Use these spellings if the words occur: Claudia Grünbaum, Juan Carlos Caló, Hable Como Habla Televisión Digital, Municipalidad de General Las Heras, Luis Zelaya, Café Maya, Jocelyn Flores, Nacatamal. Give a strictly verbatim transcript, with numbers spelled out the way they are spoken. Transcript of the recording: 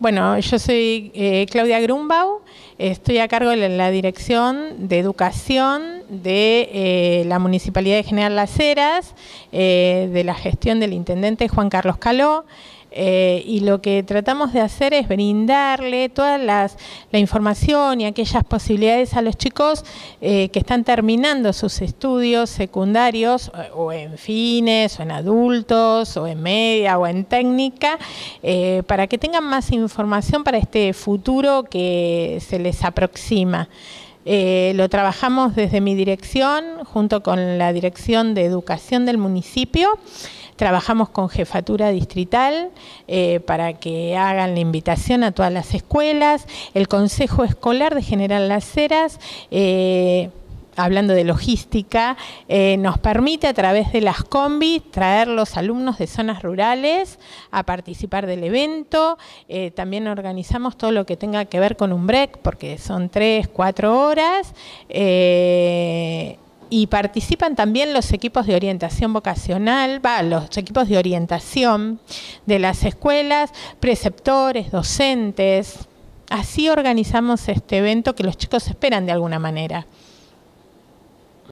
Bueno, yo soy eh, Claudia Grünbaum, estoy a cargo de la Dirección de Educación de eh, la Municipalidad de General Las Heras, eh, de la gestión del Intendente Juan Carlos Caló, eh, y lo que tratamos de hacer es brindarle toda las, la información y aquellas posibilidades a los chicos eh, que están terminando sus estudios secundarios, o, o en fines, o en adultos, o en media, o en técnica, eh, para que tengan más información información para este futuro que se les aproxima. Eh, lo trabajamos desde mi dirección, junto con la Dirección de Educación del municipio. Trabajamos con Jefatura Distrital eh, para que hagan la invitación a todas las escuelas. El Consejo Escolar de General Las Heras, eh, hablando de logística, eh, nos permite a través de las combis traer los alumnos de zonas rurales a participar del evento. Eh, también organizamos todo lo que tenga que ver con un break, porque son tres, cuatro horas. Eh, y participan también los equipos de orientación vocacional, va, los equipos de orientación de las escuelas, preceptores, docentes. Así organizamos este evento que los chicos esperan de alguna manera.